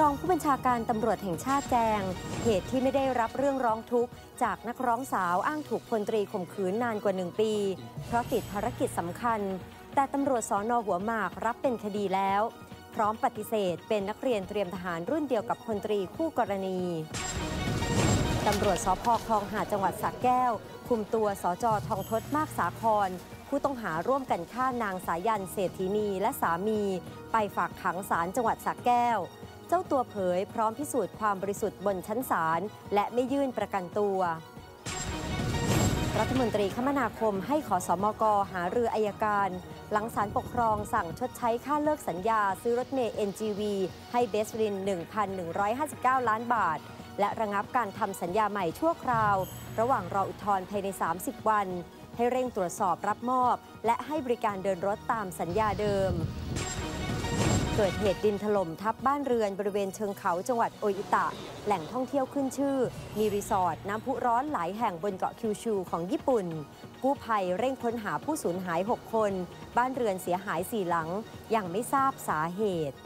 รองผู้บัญชาการตำรวจแห่งชาติแจงเหตุที่ไม่ได้รับเรื่องร้องทุกข์จากนักร้องสาวอ้างถูกพลตรีข่มขืนนานกว่า1ปีเพราะติดภารกิจสำคัญแต่ตำรวจสน.หัวหมากรับเป็นคดีแล้วพร้อมปฏิเสธเป็นนักเรียนเตรียมทหารรุ่นเดียวกับพลตรีคู่กรณีตำรวจสภ.คลองหาดจังหวัดสระแก้วคุมตัวสจ.ทองทศมากสาครผู้ต้องหาร่วมกันฆ่านางสายันเศรษฐินีและสามีไปฝากขังศาลจังหวัดสระแก้วเจ้าตัวเผยพร้อมพิสูจน์ความบริสุทธิ์บนชั้นศาลและไม่ยื่นประกันตัวรัฐมนตรีคมนาคมให้ขสมก.หารืออัยการหลังศาลปกครองสั่งชดใช้ค่าเลิกสัญญาซื้อรถเมล์ NGV ให้เบสริน 1,159 ล้านบาทและระงับการทำสัญญาใหม่ชั่วคราวระหว่างรออุทธรณ์ภายใน30วันให้เร่งตรวจสอบรับมอบและให้บริการเดินรถตามสัญญาเดิมเกิดเหตุดินถล่มทับบ้านเรือนบริเวณเชิงเขาจังหวัดโออิตะแหล่งท่องเที่ยวขึ้นชื่อมีรีสอร์ทน้ำพุร้อนหลายแห่งบนเกาะคิวชูของญี่ปุ่นกู้ภัยเร่งค้นหาผู้สูญหาย6คนบ้านเรือนเสียหาย4หลังยังไม่ทราบสาเหตุ